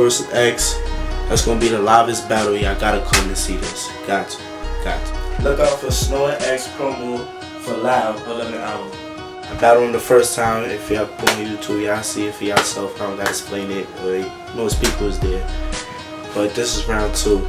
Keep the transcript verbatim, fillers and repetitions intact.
Naito versus X. That's gonna be the livest battle. Y'all gotta come and see this. Got to, got to. Look out for Snow and X promo for live eleven hours. I battled the first time. If y'all put me to y'all see it for y'allself. I don't gotta explain it. Like, most people is there. But this is round two.